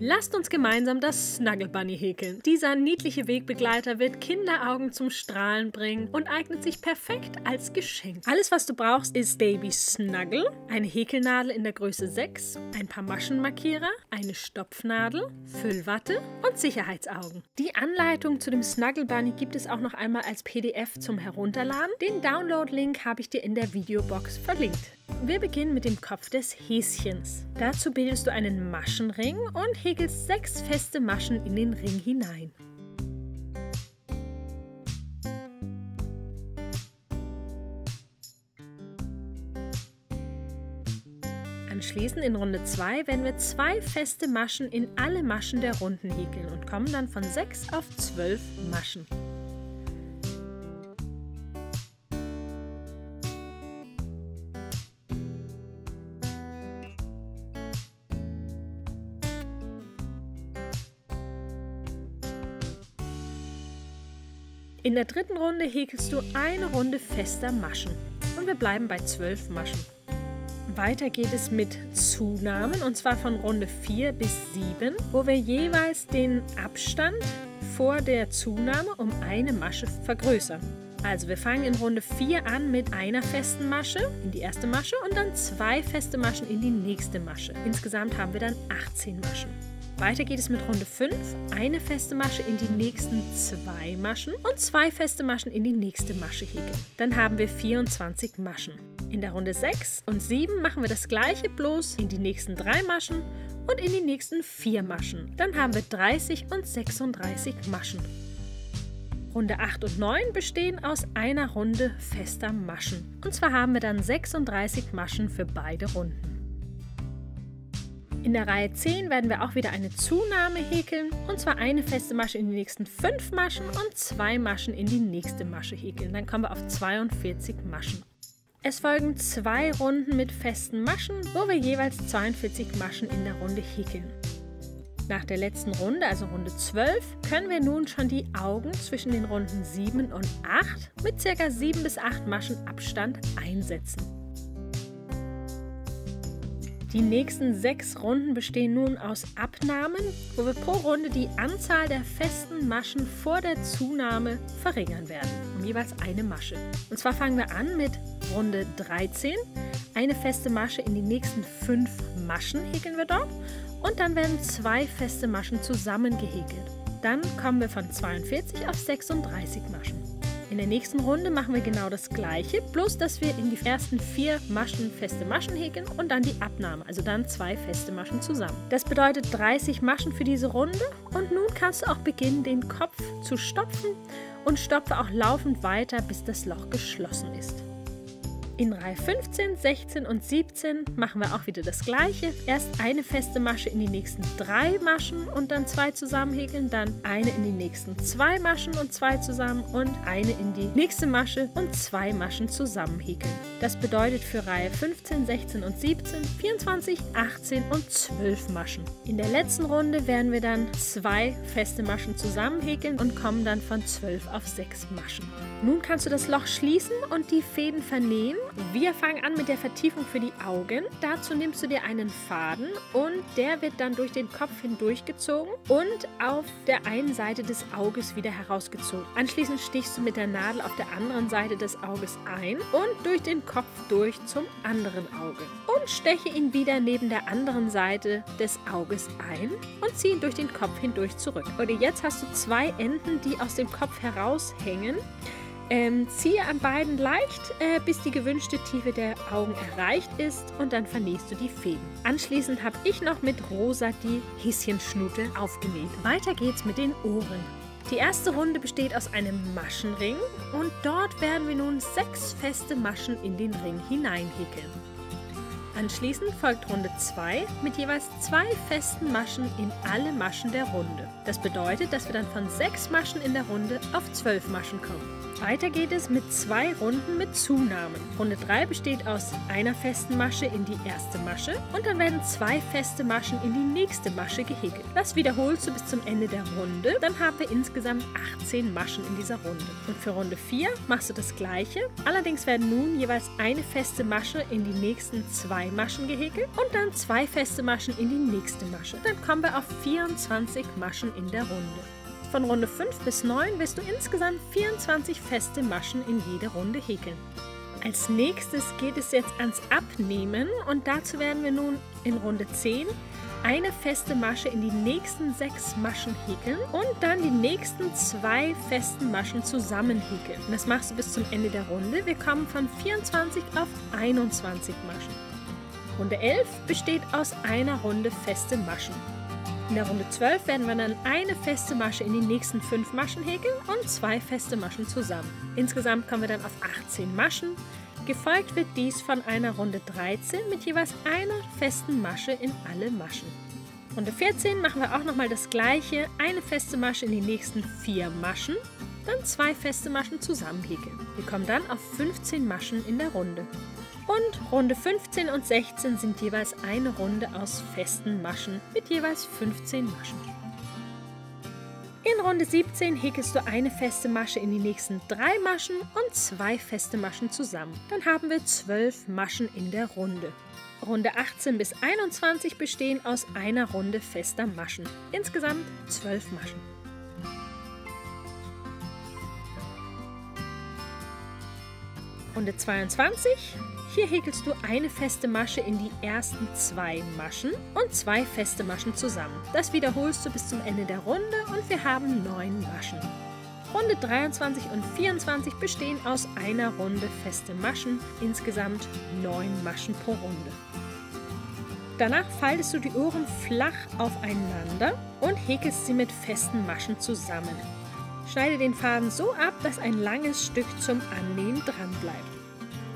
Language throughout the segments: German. Lasst uns gemeinsam das Snuggle Bunny häkeln. Dieser niedliche Wegbegleiter wird Kinderaugen zum Strahlen bringen und eignet sich perfekt als Geschenk. Alles, was du brauchst, ist Baby Snuggle, eine Häkelnadel in der Größe 6, ein paar Maschenmarkierer, eine Stopfnadel, Füllwatte und Sicherheitsaugen. Die Anleitung zu dem Snuggle Bunny gibt es auch noch einmal als PDF zum Herunterladen. Den Download-Link habe ich dir in der Videobox verlinkt. Wir beginnen mit dem Kopf des Häschens. Dazu bildest du einen Maschenring und häkelst 6 feste Maschen in den Ring hinein. Anschließend in Runde 2 werden wir 2 feste Maschen in alle Maschen der Runden häkeln und kommen dann von 6 auf 12 Maschen. In der dritten Runde häkelst du eine Runde fester Maschen und wir bleiben bei 12 Maschen. Weiter geht es mit Zunahmen und zwar von Runde 4 bis 7, wo wir jeweils den Abstand vor der Zunahme um eine Masche vergrößern. Also wir fangen in Runde 4 an mit einer festen Masche in die erste Masche und dann 2 feste Maschen in die nächste Masche. Insgesamt haben wir dann 18 Maschen. Weiter geht es mit Runde 5, eine feste Masche in die nächsten 2 Maschen und 2 feste Maschen in die nächste Masche häkeln. Dann haben wir 24 Maschen. In der Runde 6 und 7 machen wir das gleiche, bloß in die nächsten 3 Maschen und in die nächsten 4 Maschen. Dann haben wir 30 und 36 Maschen. Runde 8 und 9 bestehen aus einer Runde fester Maschen. Und zwar haben wir dann 36 Maschen für beide Runden. In der Reihe 10 werden wir auch wieder eine Zunahme häkeln und zwar eine feste Masche in die nächsten 5 Maschen und 2 Maschen in die nächste Masche häkeln. Dann kommen wir auf 42 Maschen. Es folgen 2 Runden mit festen Maschen, wo wir jeweils 42 Maschen in der Runde häkeln. Nach der letzten Runde, also Runde 12, können wir nun schon die Augen zwischen den Runden 7 und 8 mit ca. 7 bis 8 Maschen Abstand einsetzen. Die nächsten 6 Runden bestehen nun aus Abnahmen, wo wir pro Runde die Anzahl der festen Maschen vor der Zunahme verringern werden, um jeweils eine Masche. Und zwar fangen wir an mit Runde 13. Eine feste Masche in die nächsten 5 Maschen häkeln wir dort und dann werden 2 feste Maschen zusammen gehäkelt. Dann kommen wir von 42 auf 36 Maschen. In der nächsten Runde machen wir genau das gleiche, bloß dass wir in die ersten 4 Maschen feste Maschen häkeln und dann die Abnahme, also dann 2 feste Maschen zusammen. Das bedeutet 30 Maschen für diese Runde und nun kannst du auch beginnen, den Kopf zu stopfen und stopfe auch laufend weiter, bis das Loch geschlossen ist. In Reihe 15, 16 und 17 machen wir auch wieder das gleiche. Erst eine feste Masche in die nächsten 3 Maschen und dann 2 zusammen häkeln, dann eine in die nächsten 2 Maschen und 2 zusammen und eine in die nächste Masche und 2 Maschen zusammen häkeln. Das bedeutet für Reihe 15, 16 und 17 24, 18 und 12 Maschen. In der letzten Runde werden wir dann 2 feste Maschen zusammen häkeln und kommen dann von 12 auf 6 Maschen. Nun kannst du das Loch schließen und die Fäden vernähen. Wir fangen an mit der Vertiefung für die Augen. Dazu nimmst du dir einen Faden und der wird dann durch den Kopf hindurchgezogen und auf der einen Seite des Auges wieder herausgezogen. Anschließend stichst du mit der Nadel auf der anderen Seite des Auges ein und durch den Kopf durch zum anderen Auge. Und steche ihn wieder neben der anderen Seite des Auges ein und zieh ihn durch den Kopf hindurch zurück. Und jetzt hast du 2 Enden, die aus dem Kopf heraushängen. Ziehe an beiden leicht, bis die gewünschte Tiefe der Augen erreicht ist und dann vernähst du die Fäden. Anschließend habe ich noch mit Rosa die Häschenschnute aufgenäht. Weiter geht's mit den Ohren. Die erste Runde besteht aus einem Maschenring und dort werden wir nun 6 feste Maschen in den Ring hineinhäkeln. Anschließend folgt Runde 2 mit jeweils 2 festen Maschen in alle Maschen der Runde. Das bedeutet, dass wir dann von 6 Maschen in der Runde auf 12 Maschen kommen. Weiter geht es mit 2 Runden mit Zunahmen. Runde 3 besteht aus einer festen Masche in die erste Masche und dann werden 2 feste Maschen in die nächste Masche gehäkelt. Das wiederholst du bis zum Ende der Runde, dann haben wir insgesamt 18 Maschen in dieser Runde. Und für Runde 4 machst du das gleiche, allerdings werden nun jeweils eine feste Masche in die nächsten 2 2 Maschen gehäkelt und dann 2 feste Maschen in die nächste Masche. Dann kommen wir auf 24 Maschen in der Runde. Von Runde 5 bis 9 wirst du insgesamt 24 feste Maschen in jede Runde häkeln. Als nächstes geht es jetzt ans Abnehmen und dazu werden wir nun in Runde 10 eine feste Masche in die nächsten 6 Maschen häkeln und dann die nächsten 2 festen Maschen zusammen häkeln. Und das machst du bis zum Ende der Runde. Wir kommen von 24 auf 21 Maschen. Runde 11 besteht aus einer Runde feste Maschen. In der Runde 12 werden wir dann eine feste Masche in die nächsten 5 Maschen häkeln und 2 feste Maschen zusammen. Insgesamt kommen wir dann auf 18 Maschen. Gefolgt wird dies von einer Runde 13 mit jeweils einer festen Masche in alle Maschen. Runde 14 machen wir auch nochmal das gleiche, eine feste Masche in die nächsten 4 Maschen, dann 2 feste Maschen zusammen häkeln. Wir kommen dann auf 15 Maschen in der Runde. Und Runde 15 und 16 sind jeweils eine Runde aus festen Maschen mit jeweils 15 Maschen. In Runde 17 häkelst du eine feste Masche in die nächsten 3 Maschen und 2 feste Maschen zusammen. Dann haben wir 12 Maschen in der Runde. Runde 18 bis 21 bestehen aus einer Runde fester Maschen. Insgesamt 12 Maschen. Runde 22, hier häkelst du eine feste Masche in die ersten 2 Maschen und 2 feste Maschen zusammen. Das wiederholst du bis zum Ende der Runde und wir haben 9 Maschen. Runde 23 und 24 bestehen aus einer Runde feste Maschen, insgesamt 9 Maschen pro Runde. Danach faltest du die Ohren flach aufeinander und häkelst sie mit festen Maschen zusammen. Schneide den Faden so ab, dass ein langes Stück zum Annähen dran bleibt.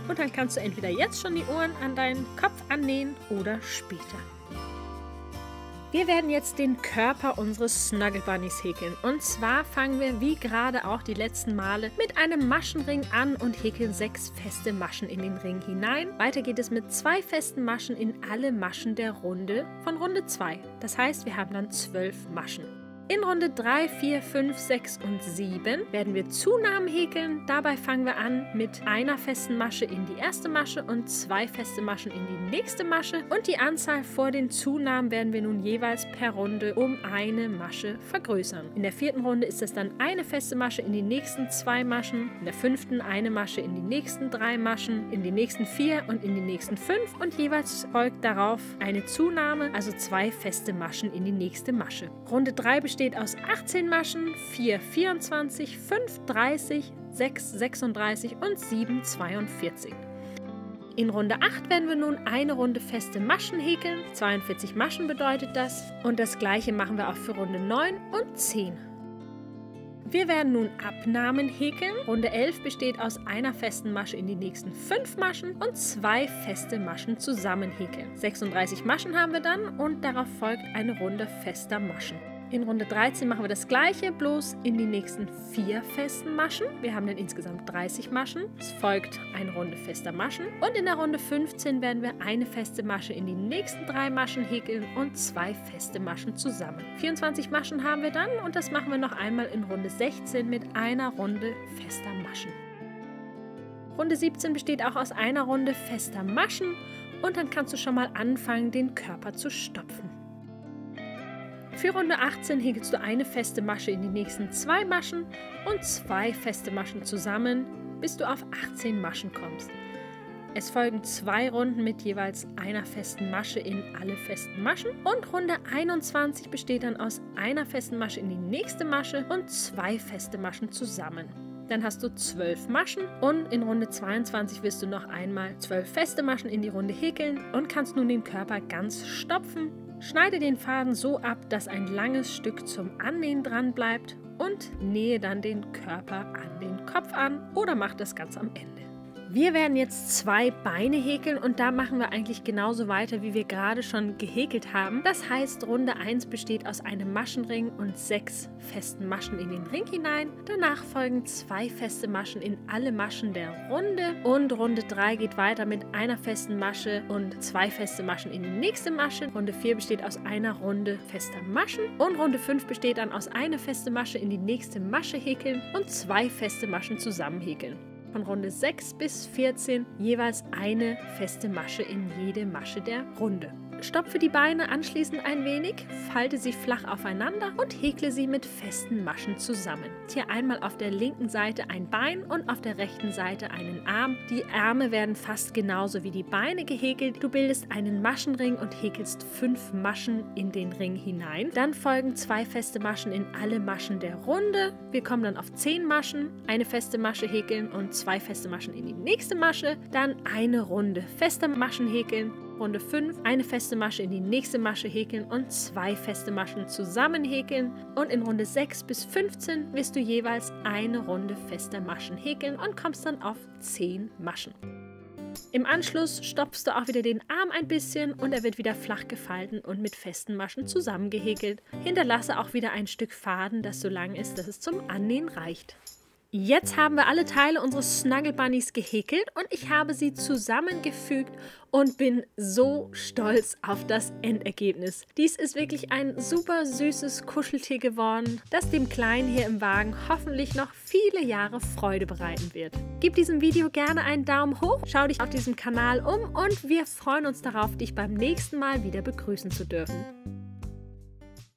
Und dann kannst du entweder jetzt schon die Ohren an deinen Kopf annähen oder später. Wir werden jetzt den Körper unseres Snuggle Bunnies häkeln. Und zwar fangen wir wie gerade auch die letzten Male mit einem Maschenring an und häkeln 6 feste Maschen in den Ring hinein. Weiter geht es mit 2 festen Maschen in alle Maschen der Runde von Runde 2. Das heißt, wir haben dann 12 Maschen. In Runde 3, 4, 5, 6 und 7 werden wir Zunahmen häkeln. Dabei fangen wir an mit einer festen Masche in die erste Masche und 2 feste Maschen in die nächste Masche. Und die Anzahl vor den Zunahmen werden wir nun jeweils per Runde um eine Masche vergrößern. In der 4. Runde ist es dann eine feste Masche in die nächsten 2 Maschen, in der 5. eine Masche in die nächsten 3 Maschen, in die nächsten 4 und in die nächsten 5 und jeweils folgt darauf eine Zunahme, also 2 feste Maschen in die nächste Masche. Runde 3 besteht aus 18 Maschen, 4 24, 5 30, 6 36 und 7 42. In Runde 8 werden wir nun eine Runde feste Maschen häkeln, 42 Maschen bedeutet das und das gleiche machen wir auch für Runde 9 und 10. Wir werden nun Abnahmen häkeln. Runde 11 besteht aus einer festen Masche in die nächsten 5 Maschen und 2 feste Maschen zusammen häkeln. 36 Maschen haben wir dann und darauf folgt eine Runde fester Maschen. In Runde 13 machen wir das gleiche, bloß in die nächsten 4 festen Maschen. Wir haben dann insgesamt 30 Maschen. Es folgt eine Runde fester Maschen. Und in der Runde 15 werden wir eine feste Masche in die nächsten 3 Maschen häkeln und 2 feste Maschen zusammen. 24 Maschen haben wir dann und das machen wir noch einmal in Runde 16 mit einer Runde fester Maschen. Runde 17 besteht auch aus einer Runde fester Maschen und dann kannst du schon mal anfangen, den Körper zu stopfen. Für Runde 18 häkelst du eine feste Masche in die nächsten 2 Maschen und 2 feste Maschen zusammen, bis du auf 18 Maschen kommst. Es folgen 2 Runden mit jeweils einer festen Masche in alle festen Maschen und Runde 21 besteht dann aus einer festen Masche in die nächste Masche und 2 feste Maschen zusammen. Dann hast du 12 Maschen und in Runde 22 wirst du noch einmal 12 feste Maschen in die Runde häkeln und kannst nun den Körper ganz stopfen. Schneide den Faden so ab, dass ein langes Stück zum Annähen dran bleibt und nähe dann den Körper an den Kopf an oder mach das ganz am Ende. Wir werden jetzt 2 Beine häkeln und da machen wir eigentlich genauso weiter, wie wir gerade schon gehäkelt haben. Das heißt, Runde 1 besteht aus einem Maschenring und 6 festen Maschen in den Ring hinein. Danach folgen 2 feste Maschen in alle Maschen der Runde. Und Runde 3 geht weiter mit einer festen Masche und 2 feste Maschen in die nächste Masche. Runde 4 besteht aus einer Runde fester Maschen. Und Runde 5 besteht dann aus einer festen Masche in die nächste Masche häkeln und 2 feste Maschen zusammen häkeln. von Runde 6 bis 14 jeweils eine feste Masche in jede Masche der Runde. Stopfe die Beine anschließend ein wenig, falte sie flach aufeinander und häkle sie mit festen Maschen zusammen. Hier einmal auf der linken Seite ein Bein und auf der rechten Seite einen Arm. Die Arme werden fast genauso wie die Beine gehäkelt. Du bildest einen Maschenring und häkelst 5 Maschen in den Ring hinein. Dann folgen 2 feste Maschen in alle Maschen der Runde. Wir kommen dann auf 10 Maschen, eine feste Masche häkeln und 2 feste Maschen in die nächste Masche. Dann eine Runde feste Maschen häkeln. Runde 5, eine feste Masche in die nächste Masche häkeln und 2 feste Maschen zusammen häkeln. Und in Runde 6 bis 15 wirst du jeweils eine Runde fester Maschen häkeln und kommst dann auf 10 Maschen. Im Anschluss stopfst du auch wieder den Arm ein bisschen und er wird wieder flach gefalten und mit festen Maschen zusammengehäkelt. Hinterlasse auch wieder ein Stück Faden, das so lang ist, dass es zum Annähen reicht. Jetzt haben wir alle Teile unseres Snuggle Bunnies gehäkelt und ich habe sie zusammengefügt und bin so stolz auf das Endergebnis. Dies ist wirklich ein super süßes Kuscheltier geworden, das dem Kleinen hier im Wagen hoffentlich noch viele Jahre Freude bereiten wird. Gib diesem Video gerne einen Daumen hoch, schau dich auf diesem Kanal um und wir freuen uns darauf, dich beim nächsten Mal wieder begrüßen zu dürfen.